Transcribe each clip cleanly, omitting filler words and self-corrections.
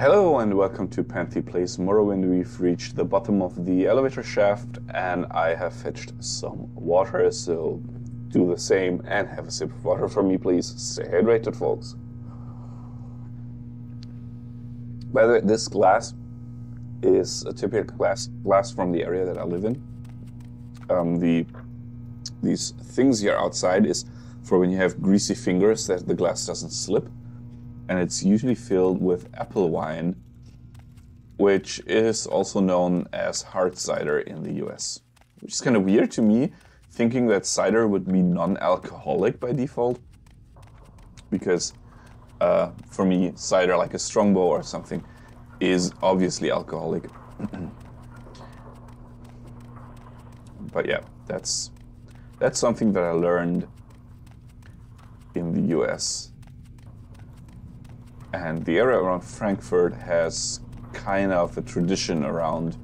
Hello and welcome to Panthi Plays Morrowind. We've reached the bottom of the elevator shaft and I have fetched some water, so do the same and have a sip of water for me, please. Stay hydrated, folks. By the way, this glass is a typical glass from the area that I live in. These things here outside is for when you have greasy fingers that the glass doesn't slip, and it's usually filled with apple wine, which is also known as hard cider in the US, which is kind of weird to me, thinking that cider would be non-alcoholic by default, because for me cider, like a Strongbow or something, is obviously alcoholic. But yeah, that's something that I learned in the US. And the area around Frankfurt has kind of a tradition around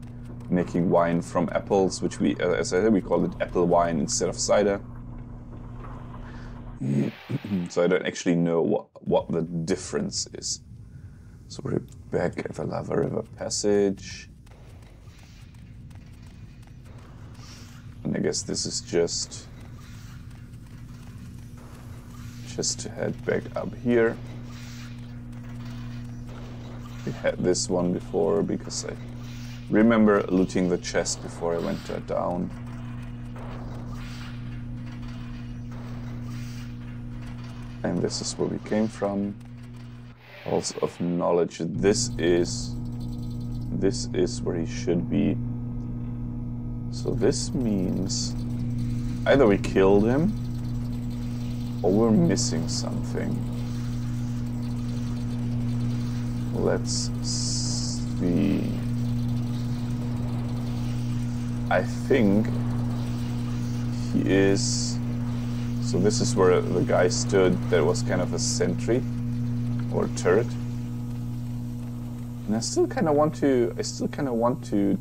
making wine from apples, which we, as I said, we call it apple wine instead of cider. So I don't actually know what the difference is. So we're back at the Lava River Passage. And I guess this is just to head back up here. We had this one before because I remember looting the chest before I went down. And this is where we came from. Halls of Knowledge. This is where he should be. So this means either we killed him or we're missing something. Let's see. I think he is. So this is where the guy stood. There was kind of a sentry or turret, and I still kind of want to. I still kind of want to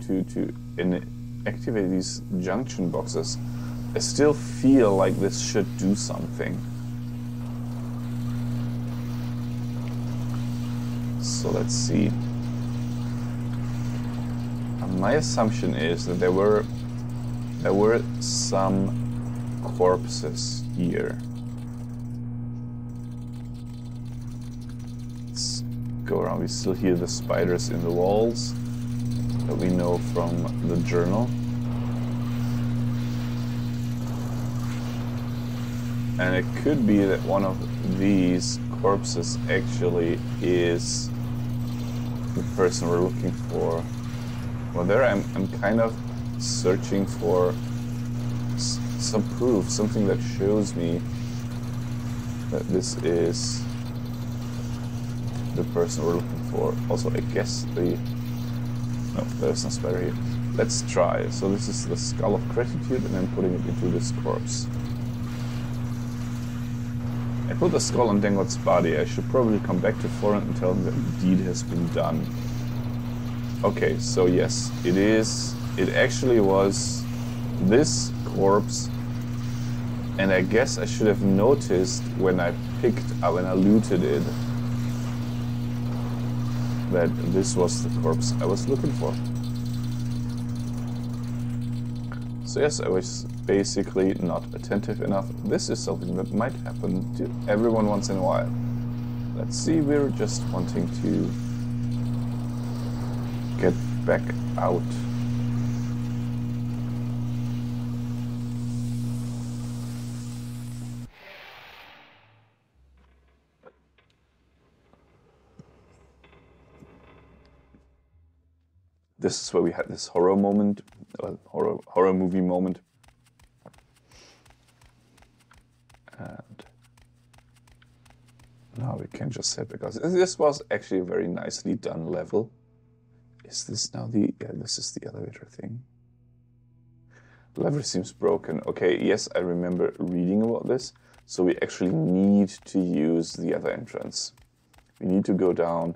activate these junction boxes. I still feel like this should do something. So let's see. And my assumption is that there were some corpses here. Let's go around. We still hear the spiders in the walls that we know from the journal. And it could be that one of these corpses actually is the person we're looking for. Well, there I'm kind of searching for some proof, something that shows me that this is the person we're looking for. Also, I guess no, there's no spider here. Let's try. So this is the Skull of Gratitude, and I'm putting it into this corpse. I put the skull on Dengot's body. I should probably come back to Foron and tell him that the deed has been done. Okay, so yes, it is. It actually was this corpse, and I guess I should have noticed when I looted it, that this was the corpse I was looking for. So yes, I was basically not attentive enough. This is something that might happen to everyone once in a while. Let's see, we're just wanting to get back out. This is where we had this horror moment, horror movie moment. And now we can just set, because this was actually a very nicely done level. Is this now the, yeah, this is the elevator thing. The lever seems broken. Okay, yes, I remember reading about this. So we actually need to use the other entrance. We need to go down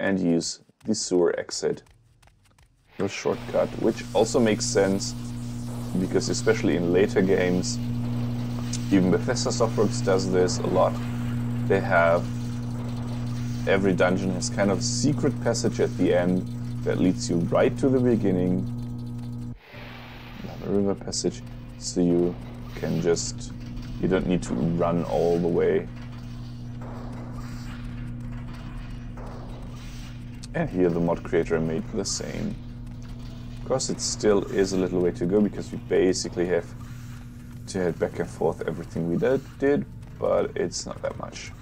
and use the sewer exit, the shortcut, which also makes sense because especially in later games, even Bethesda Softworks does this a lot. They have every dungeon has kind of a secret passage at the end that leads you right to the beginning. Lava River Passage, so you can just, you don't need to run all the way. And here the mod creator made the same. Of course it still is a little way to go because we basically have to head back and forth everything we did, but it's not that much.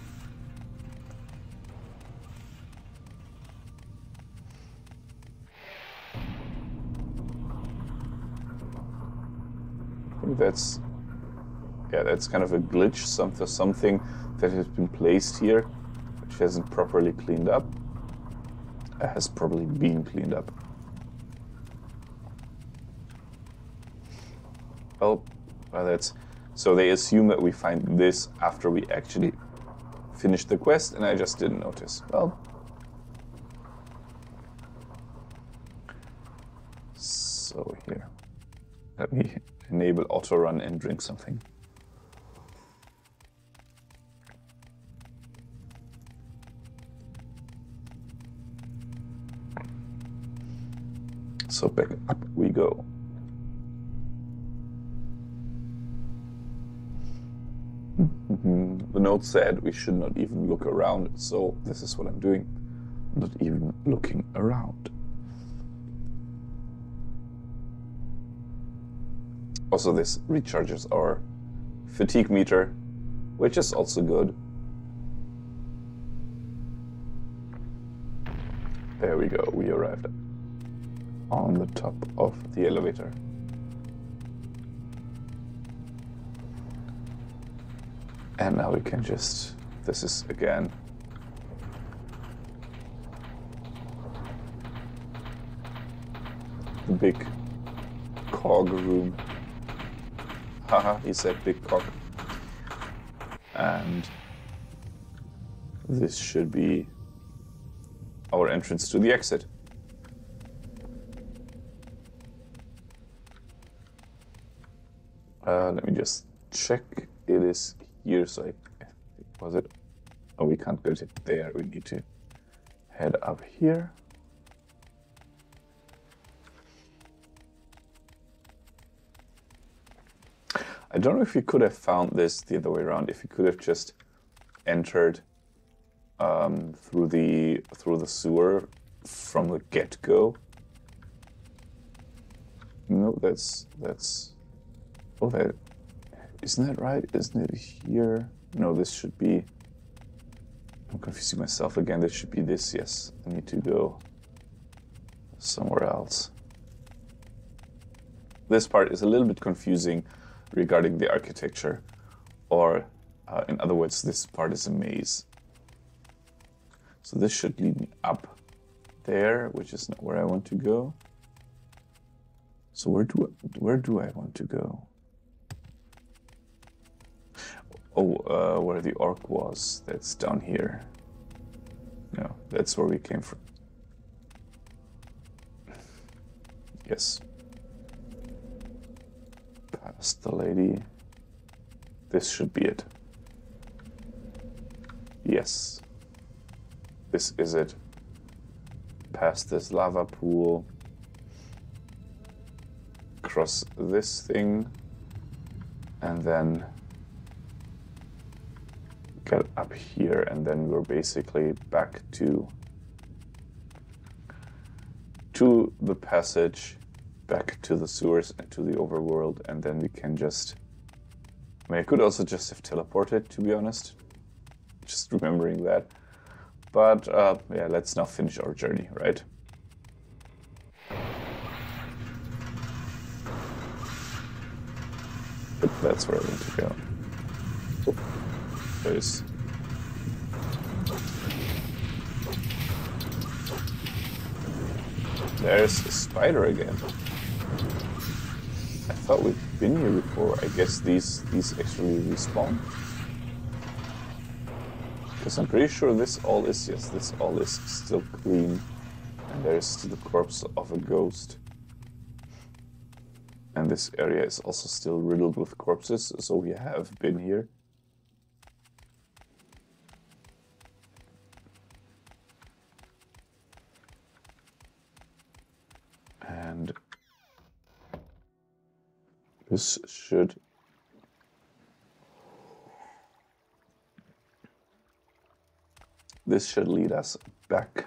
I think that's, yeah, that's kind of a glitch, something that has been placed here, which hasn't properly cleaned up. It has probably been cleaned up. Oh, well, that's, so they assume that we find this after we actually finish the quest, and I just didn't notice. Well, so here, let me enable auto run and drink something. So back up we go. The note said we should not even look around, so this is what I'm doing. Not even looking around. Also this recharges our fatigue meter, which is also good. There we go, we arrived on the top of the elevator. And now we can just, this is again. The big cog room. Haha, he said big cog. And this should be our entrance to the exit. Let me just check, it is here, so was it? Oh, we can't go to there, we need to head up here. I don't know if we could have found this the other way around, if we could have just entered through the sewer from the get-go. No, that's oh, that isn't that right? Isn't it here? No, this should be. I'm confusing myself again. This should be this. Yes, I need to go somewhere else. This part is a little bit confusing regarding the architecture, or in other words, this part is a maze. So this should lead me up there, which is not where I want to go. So where do I want to go? Oh, where the orc was, that's down here. No, that's where we came from. Yes. Past the lady. This should be it. Yes. This is it. Past this lava pool. Cross this thing. And then get up here, and then we're basically back to the passage, back to the sewers and to the overworld, and then we can just, I mean, I could also just have teleported, to be honest, just remembering that, but yeah, let's now finish our journey, right? But that's where I want to go. Oh. Face. There's a spider again. I thought we'd been here before. I guess these actually respawn. Because I'm pretty sure this all is, yes, this all is still clean. And there's the corpse of a ghost. And this area is also still riddled with corpses, so we have been here. This should... This should lead us back.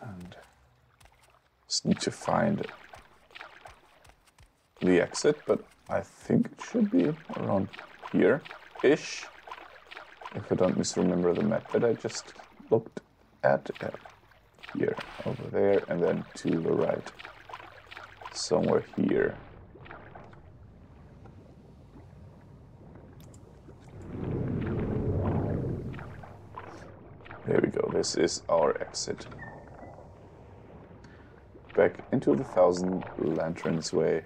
And just need to find the exit, but I think it should be around here-ish. If I don't misremember the map that I just looked at. Here, over there, and then to the right. Somewhere here. There we go, this is our exit. Back into the Thousand Lanterns Way.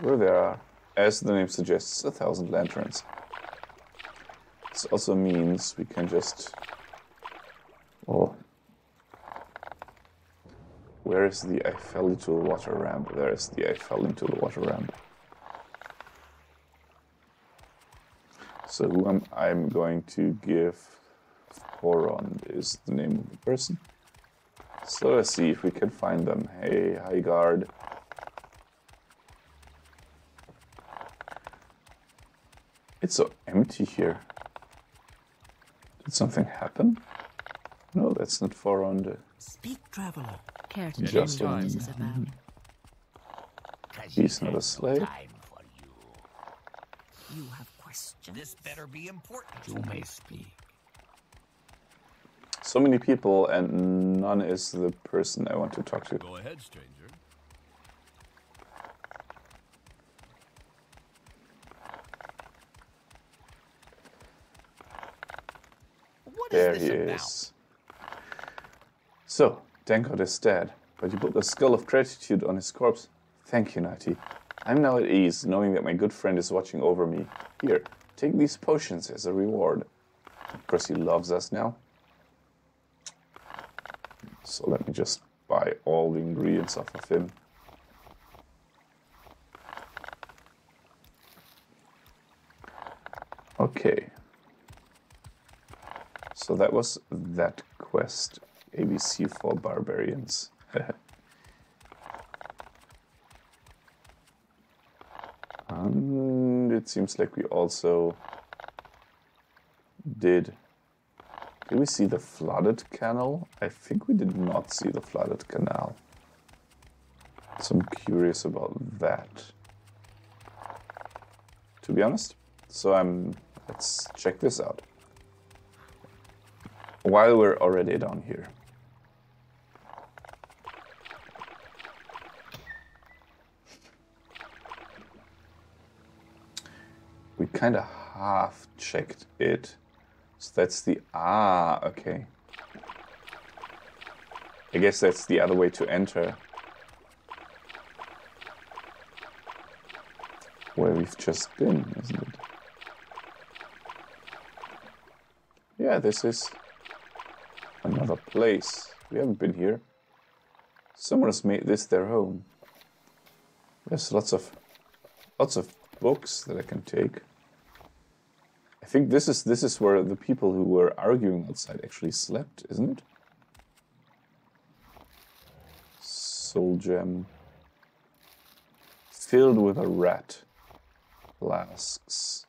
Where there are, as the name suggests, 1,000 lanterns. This also means we can just... Oh. Where is the I fell into the water ramp? There is the I fell into the water ramp. So who am I going to give... Foron is the name of the person. So let's see if we can find them. Hey, hi guard. It's so empty here. Did something happen? No, that's not Foron. Speak, traveler. Care to just one. He's not a slave. You have questions. This better be important. You may speak. So many people, and none is the person I want to talk to. Go ahead, stranger. What is this about? There he is. So, Dankot is dead, but you put the Skull of Gratitude on his corpse. Thank you, Nati. I'm now at ease, knowing that my good friend is watching over me. Here, take these potions as a reward. Of course, he loves us now. So let me just buy all the ingredients off of him. Okay. So that was that quest. ABC for barbarians. And it seems like we also did... Did we see the flooded canal? I think we did not see the flooded canal. So I'm curious about that, to be honest. So let's check this out. While we're already down here. We kind of half checked it. So that's the... Ah, okay. I guess that's the other way to enter. Where we've just been, isn't it? Yeah, this is another place. We haven't been here. Someone has made this their home. There's lots of books that I can take. I think this is where the people who were arguing outside actually slept, isn't it? Soul gem. Filled with a rat. Flasks.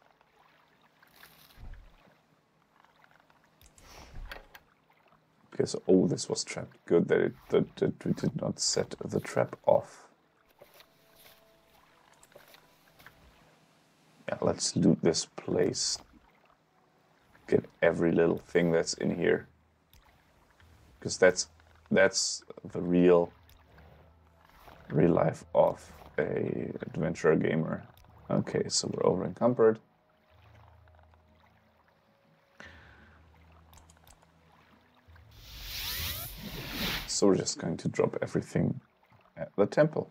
Okay, so, oh, this was trapped. Good that, that we did not set the trap off. Yeah, let's loot this place. Get every little thing that's in here, because that's the real life of a adventurer gamer. Okay, so we're over in Comfort. So we're just going to drop everything at the temple.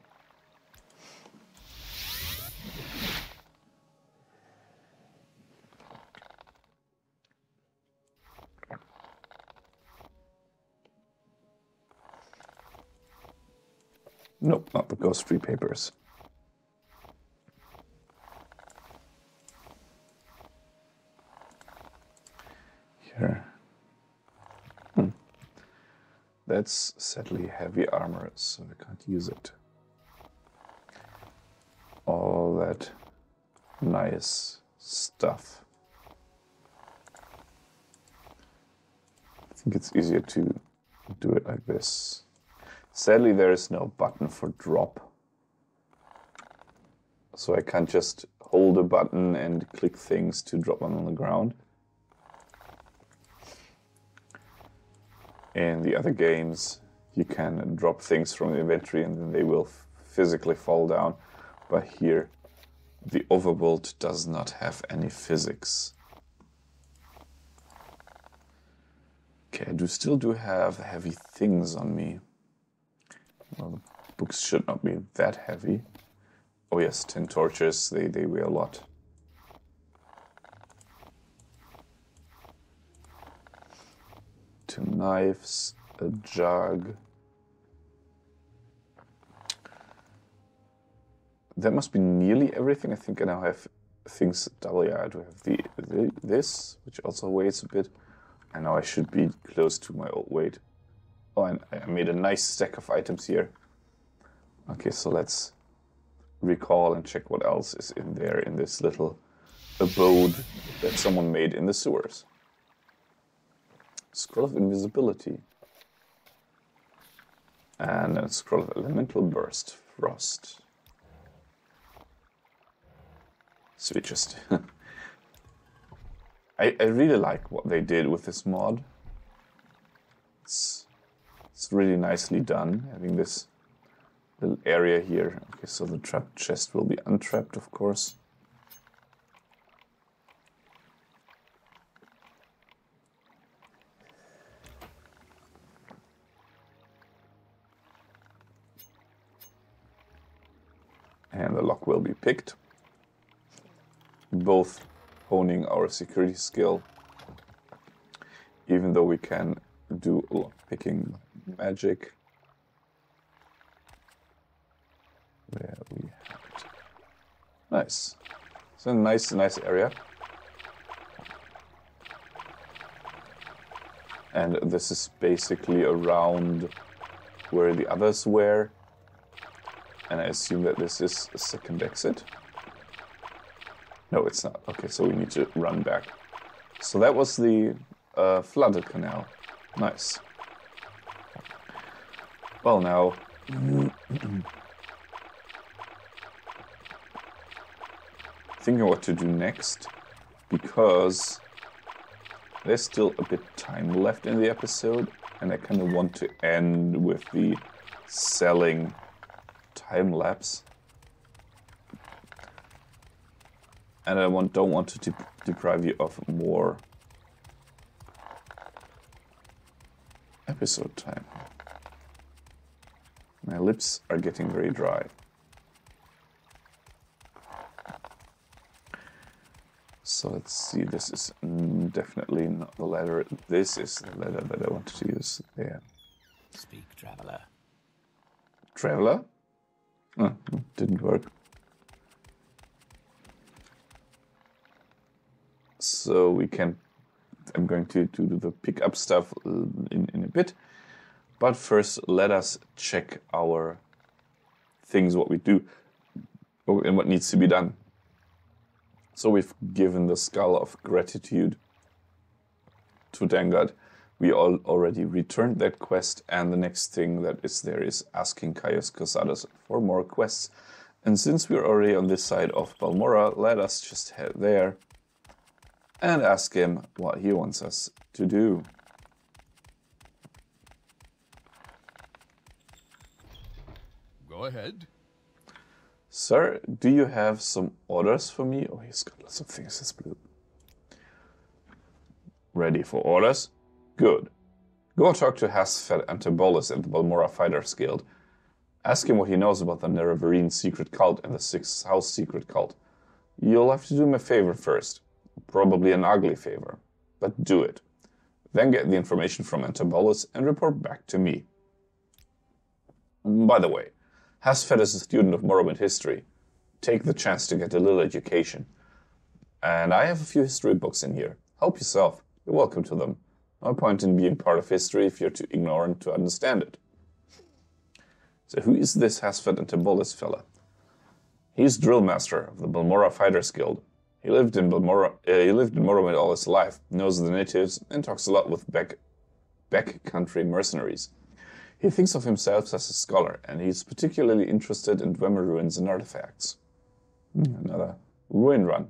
Nope, not the ghost free papers. That's sadly heavy armor, so we can't use it. All that nice stuff. I think it's easier to do it like this. Sadly, there is no button for drop. So I can't just hold a button and click things to drop them on the ground. In the other games, you can drop things from the inventory and then they will physically fall down. But here, the overworld does not have any physics. Okay, I still do have heavy things on me. Well, the books should not be that heavy. Oh yes, 10 torches, they weigh a lot. Two knives, a jug. That must be nearly everything. I think I now have things double. Yeah, I do have this, which also weighs a bit. I know I should be close to my old weight. Oh, and I made a nice stack of items here. Okay, so let's recall and check what else is in there in this little abode that someone made in the sewers. Scroll of Invisibility. And a Scroll of Elemental Burst, Frost. So we just... I really like what they did with this mod. It's really nicely done, having this little area here. Okay, so the trapped chest will be untrapped, of course. And the lock will be picked. Both honing our security skill, even though we can do lock picking magic. Where we have it. Nice. It's a nice area. And this is basically around where the others were. And I assume that this is a second exit. No, it's not. Okay, so we need to run back. So that was the flooded canal. Nice. Well, now... thinking what to do next, because there's still a bit time left in the episode, and I kind of want to end with the selling time-lapse. And I don't want to deprive you of more episode time. My lips are getting very dry. So let's see, this is definitely not the ladder. This is the ladder that I wanted to use there. Speak, traveler. Traveler? Oh, didn't work. So we can... I'm going to do the pick-up stuff in a bit. But first, let us check our things, what we do, and what needs to be done. So we've given the Skull of Gratitude to Dangard. We all already returned that quest, and the next thing that is there is asking Caius Cosades for more quests. And since we're already on this side of Balmora, let us just head there and ask him what he wants us to do. Go ahead. Sir, do you have some orders for me? Oh, he's got lots of things. That's blue. Ready for orders? Good. Go talk to Hasphat Antabolis at the Balmora Fighters Guild. Ask him what he knows about the Nerevarine secret cult and the Sixth House secret cult. You'll have to do him a favor first. Probably an ugly favor. But do it. Then get the information from Antabolis and report back to me. By the way, Hasphat is a student of Morrowind history. Take the chance to get a little education. And I have a few history books in here. Help yourself. You're welcome to them. No point in being part of history if you're too ignorant to understand it. So who is this Hasphat Antabolis fella? He's drill master of the Balmora Fighters Guild. He lived in Morrowind all his life, knows the natives, and talks a lot with backcountry mercenaries. He thinks of himself as a scholar, and he's particularly interested in Dwemer ruins and artifacts. Another ruin run.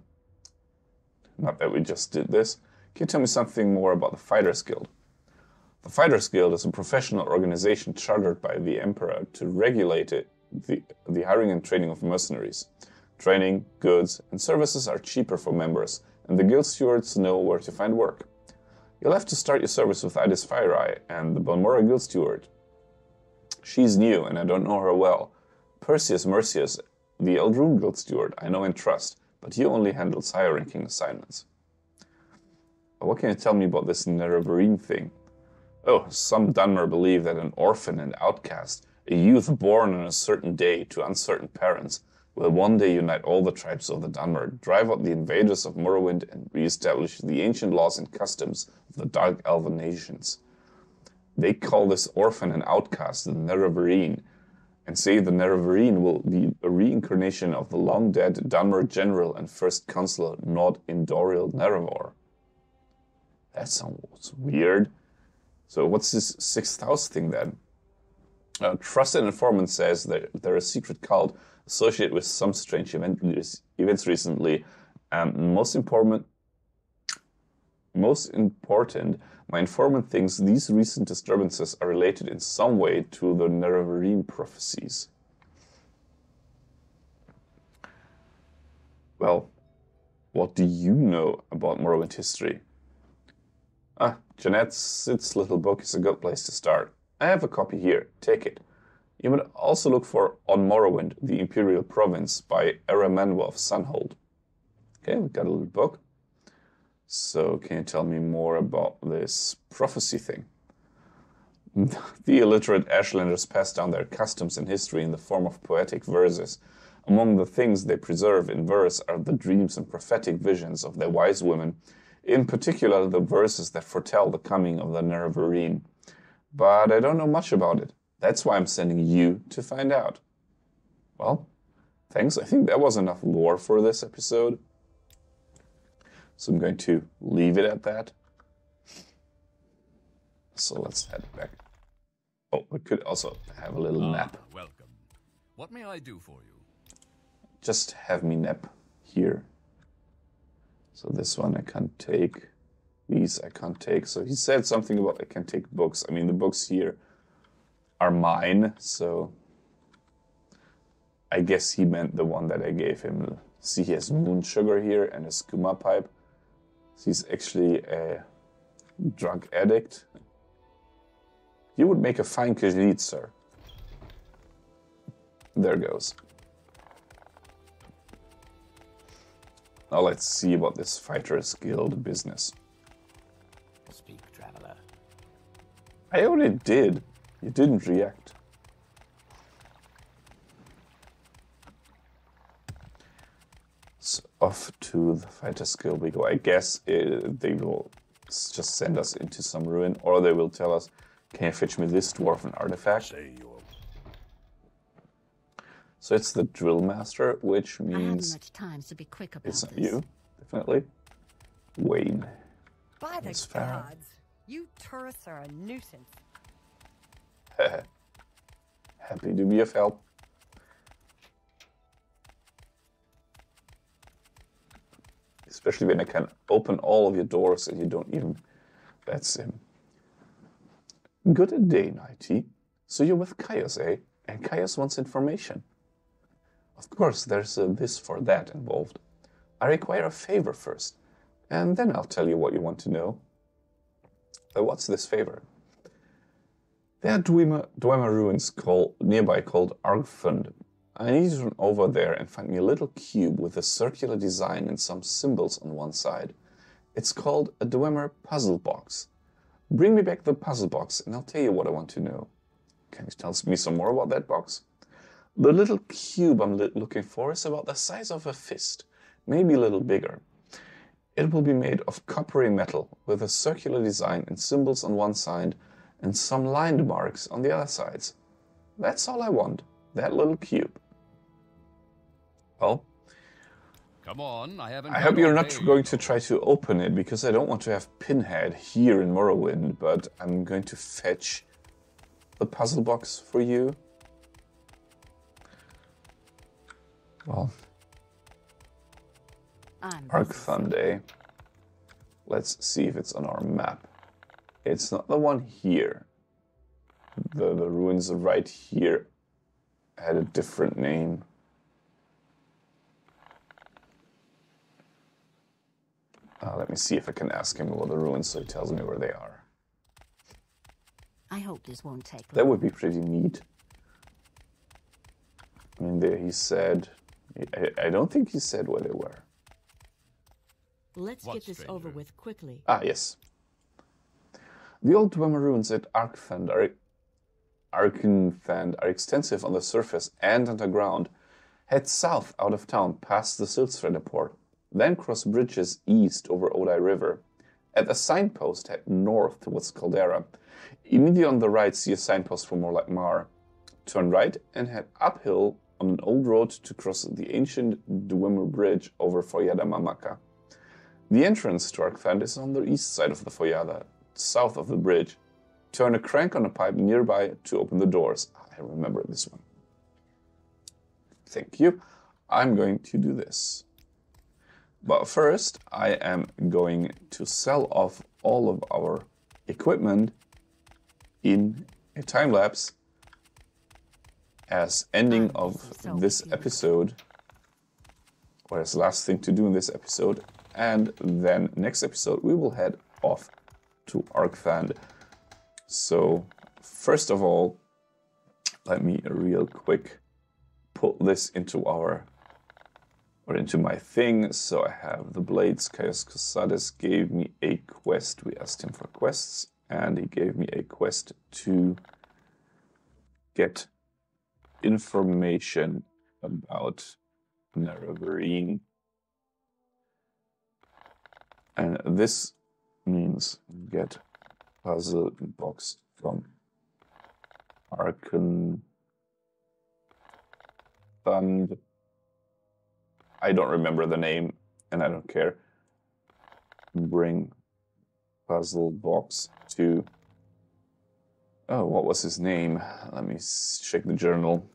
Not that we just did this. Can you tell me something more about the Fighters Guild? The Fighters Guild is a professional organization chartered by the Emperor to regulate the hiring and training of mercenaries. Training, goods, and services are cheaper for members, and the guild stewards know where to find work. You'll have to start your service with Idis FireEye and the Balmora guild steward. She's new, and I don't know her well. Perseus Mercius, the Eldrune guild steward, I know and trust, but he only handles higher-ranking assignments. What can you tell me about this Nerevarine thing? Oh, some Dunmer believe that an orphan and outcast, a youth born on a certain day to uncertain parents, will one day unite all the tribes of the Dunmer, drive out the invaders of Morrowind, and re-establish the ancient laws and customs of the Dark Elven nations. They call this orphan and outcast the Nerevarine, and say the Nerevarine will be a reincarnation of the long-dead Dunmer general and first consul Nod Indoril Nerevar. That sounds weird. So what's this sixth house thing then? A trusted informant says that they're a secret cult associated with some strange events recently. Most important, my informant thinks these recent disturbances are related in some way to the Nerevarine prophecies. Well, what do you know about Morrowind history? Jeanette Sid's little book is a good place to start. I have a copy here, take it. You might also look for On Morrowind, the Imperial Province by Eremenwulf of Sunhold. Okay, we got a little book. So, can you tell me more about this prophecy thing? The illiterate Ashlanders pass down their customs and history in the form of poetic verses. Among the things they preserve in verse are the dreams and prophetic visions of their wise women, in particular the verses that foretell the coming of the Nerevarine. But I don't know much about it. That's why I'm sending you to find out. Well, thanks. I think that was enough lore for this episode. So I'm going to leave it at that. So let's head back. Oh, we could also have a little nap. Welcome. What may I do for you? Just have me nap here. So this one I can't take. These I can't take. So he said something about I can take books. I mean, the books here are mine. So I guess he meant the one that I gave him. See, he has moon sugar here and a skooma pipe. He's actually a drug addict. You would make a fine Khajiit, sir. There goes. Now let's see about this Fighters Guild business. Speak, traveler. I already did. You didn't react. So off to the Fighters Guild we go. I guess they will just send us into some ruin, or they will tell us, can you fetch me this dwarven artifact? So it's the drill master, which means I much time, so be quick about it's not this. You, definitely. Wayne. By the gods, you tourists are a nuisance. Happy to be of help. Especially when I can open all of your doors and you don't even... That's him. Good day, Nighty. So you're with Caius, eh? And Caius wants information. Of course, there's a this for that involved. I require a favor first, and then I'll tell you what you want to know. What's this favor? There are Dwemer ruins nearby called Arkngthunch. I need to run over there and find me a little cube with a circular design and some symbols on one side. It's called a Dwemer puzzle box. Bring me back the puzzle box and I'll tell you what I want to know. Can you tell me some more about that box? The little cube I'm looking for is about the size of a fist, maybe a little bigger. It will be made of coppery metal, with a circular design and symbols on one side and some line marks on the other sides. That's all I want, that little cube. Well, come on, I hope you're not going to try to open it, because I don't want to have Pinhead here in Morrowind, but I'm going to fetch the puzzle box for you. Well, Arkthund, eh? Let's see if it's on our map. It's not the one here. The ruins right here had a different name. Let me see if I can ask him about the ruins so he tells me where they are. I hope this won't take long. That would be pretty neat. I mean, there he said... I don't think he said where they were. Let's get this over with quickly. Ah, yes. The old Dwemer ruins at Arkngthunch are extensive on the surface and underground. Head south out of town, past the Siltsrender port, then cross bridges east over Odai River. At the signpost, head north towards Caldera. Immediately on the right, see a signpost for Morlagmar. Turn right and head uphill on an old road to cross the ancient Dwemer bridge over Foyada Mamaka. The entrance to Arkthund is on the east side of the Foyada, south of the bridge. Turn a crank on a pipe nearby to open the doors. I remember this one. Thank you. I'm going to do this. But first, I am going to sell off all of our equipment in a time lapse as ending of this episode, or as last thing to do in this episode. And then next episode, we will head off to Arkthund. So first of all, let me real quick put this into our, or into my thing. So I have the blades. Caius Cosades gave me a quest. We asked him for quests and he gave me a quest to get information about Nerevarine. And this means get puzzle box from Arkngthunch. I don't remember the name and I don't care. Bring puzzle box to... Oh, what was his name? Let me check the journal.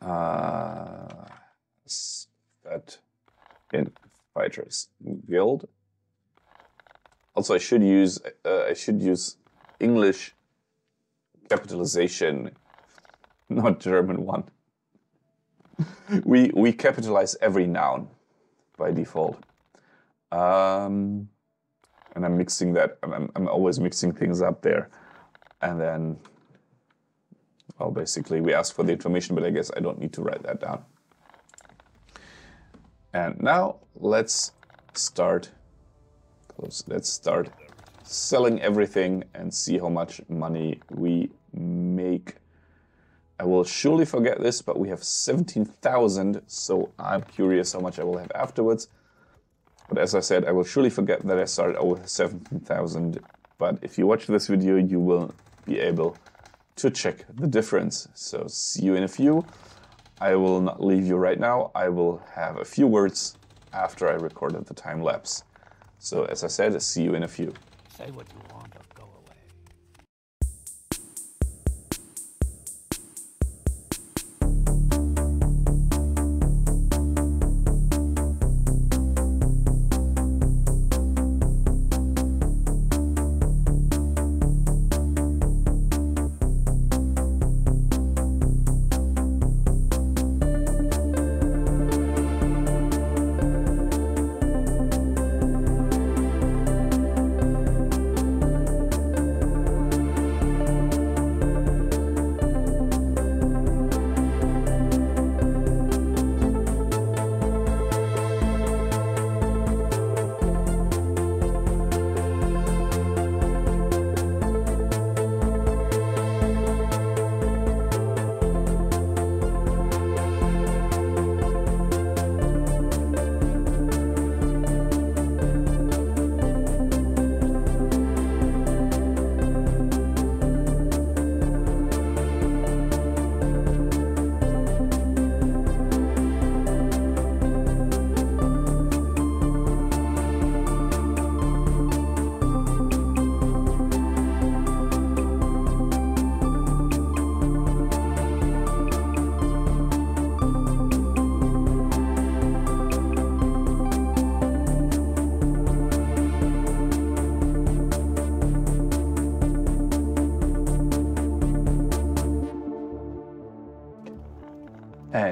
That... in Fighters Guild. Also, I should use English capitalization, not German one. we capitalize every noun by default, and I'm mixing that. I'm always mixing things up there, and then, well, basically we ask for the information, but I guess I don't need to write that down. And now let's start. Let's start selling everything and see how much money we make. I will surely forget this, but we have 17,000, so I'm curious how much I will have afterwards. But as I said, I will surely forget that I started out with 17,000. But if you watch this video, you will be able to check the difference. So see you in a few. I will not leave you right now. I will have a few words after I recorded the time lapse. So as I said, see you in a few. Say what you want or go away.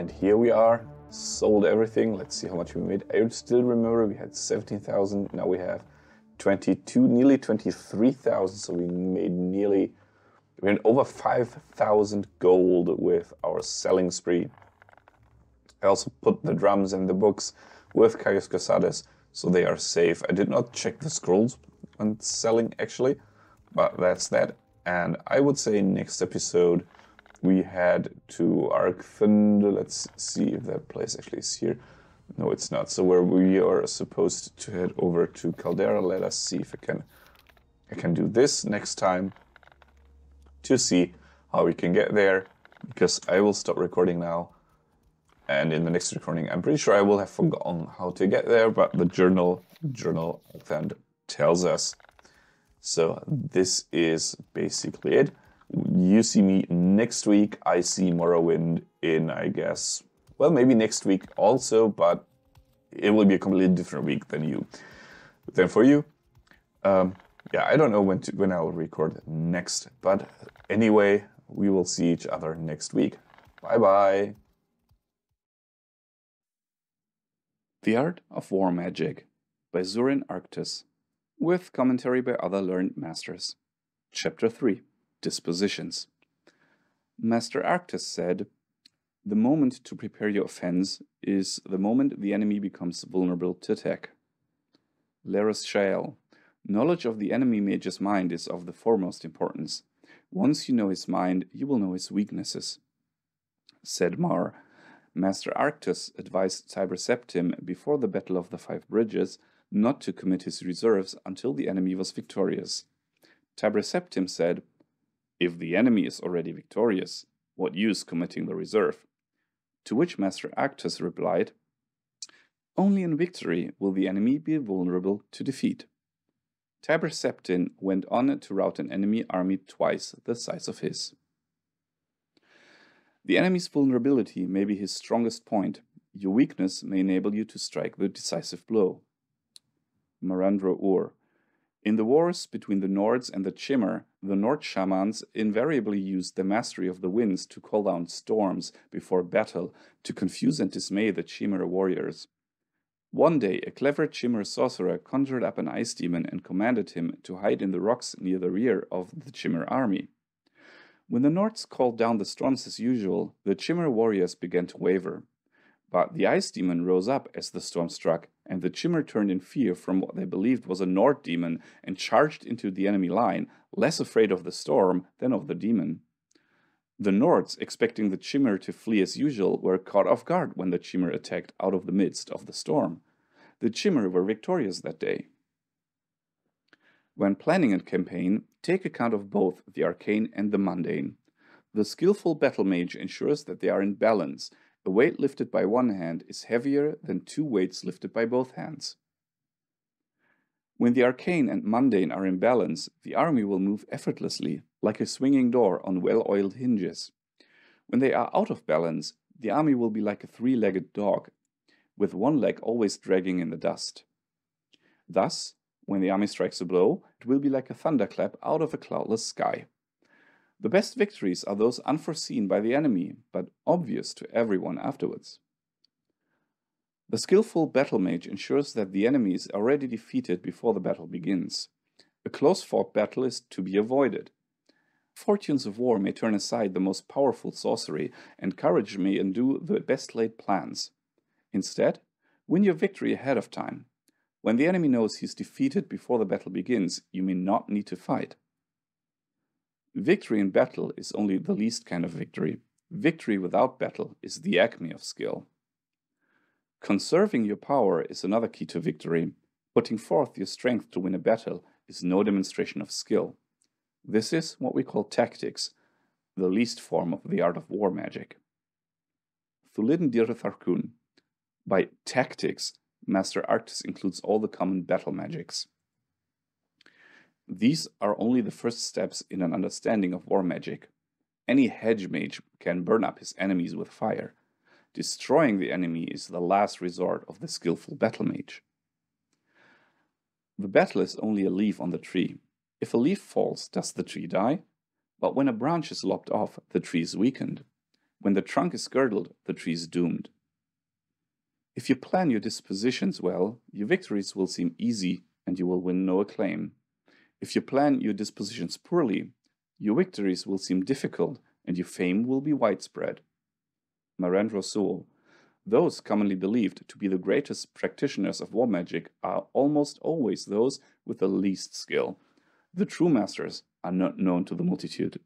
And here we are, sold everything. Let's see how much we made. I still remember we had 17,000, now we have 22, nearly 23,000, so we made nearly, we had over 5,000 gold with our selling spree. I also put the drums and the books with Caius Cosades, so they are safe. I did not check the scrolls on selling actually, but that's that. And I would say next episode we head to Arkthund. Let's see if that place actually is here. No, it's not. So where we are supposed to head over to Caldera. Let us see if I can do this next time to see how we can get there, because I will stop recording now. And in the next recording, I'm pretty sure I will have forgotten how to get there, but the journal then tells us. So this is basically it. You see me next week. I see Morrowind in, I guess, well, maybe next week also, but it will be a completely different week than for you. Yeah, I don't know when I will record next, but anyway, we will see each other next week. Bye-bye. The Art of War Magic by Zurin Arctis, with commentary by other learned masters. Chapter 3. Dispositions. Master Arctis said, "The moment to prepare your offense is the moment the enemy becomes vulnerable to attack." Laris Shael. Knowledge of the enemy mage's mind is of the foremost importance. Once you know his mind, you will know his weaknesses. Said Mar. Master Arctis advised Tiber Septim before the Battle of the Five Bridges not to commit his reserves until the enemy was victorious. Tiber Septim said, "If the enemy is already victorious, what use committing the reserve?" To which Master Arctis replied, "Only in victory will the enemy be vulnerable to defeat." Tiber Septim went on to rout an enemy army twice the size of his. The enemy's vulnerability may be his strongest point. Your weakness may enable you to strike the decisive blow. Marandro Ur. In the wars between the Nords and the Chimer, the Nord shamans invariably used the mastery of the winds to call down storms before battle to confuse and dismay the Chimer warriors. One day, a clever Chimer sorcerer conjured up an ice demon and commanded him to hide in the rocks near the rear of the Chimer army. When the Nords called down the storms as usual, the Chimer warriors began to waver. But the ice demon rose up as the storm struck, and the Chimer turned in fear from what they believed was a Nord demon and charged into the enemy line, less afraid of the storm than of the demon. The Nords, expecting the Chimer to flee as usual, were caught off guard when the Chimer attacked out of the midst of the storm. The Chimer were victorious that day. When planning a campaign, take account of both the arcane and the mundane. The skillful battle mage ensures that they are in balance. A weight lifted by one hand is heavier than two weights lifted by both hands. When the arcane and mundane are in balance, the army will move effortlessly, like a swinging door on well-oiled hinges. When they are out of balance, the army will be like a three-legged dog, with one leg always dragging in the dust. Thus, when the army strikes a blow, it will be like a thunderclap out of a cloudless sky. The best victories are those unforeseen by the enemy, but obvious to everyone afterwards. The skillful battle mage ensures that the enemy is already defeated before the battle begins. A close-fought battle is to be avoided. Fortunes of war may turn aside the most powerful sorcery, and courage may undo the best-laid plans. Instead, win your victory ahead of time. When the enemy knows he is defeated before the battle begins, you may not need to fight. Victory in battle is only the least kind of victory. Victory without battle is the acme of skill. Conserving your power is another key to victory. Putting forth your strength to win a battle is no demonstration of skill. This is what we call tactics, the least form of the art of war magic. Thulidin Dir Tharkun. By tactics, Master Arctis includes all the common battle magics. These are only the first steps in an understanding of war magic. Any hedge mage can burn up his enemies with fire. Destroying the enemy is the last resort of the skillful battle mage. The battle is only a leaf on the tree. If a leaf falls, does the tree die? But when a branch is lopped off, the tree is weakened. When the trunk is girdled, the tree is doomed. If you plan your dispositions well, your victories will seem easy and you will win no acclaim. If you plan your dispositions poorly, your victories will seem difficult and your fame will be widespread. Marand Rossoul. Those commonly believed to be the greatest practitioners of war magic are almost always those with the least skill. The true masters are not known to the multitude.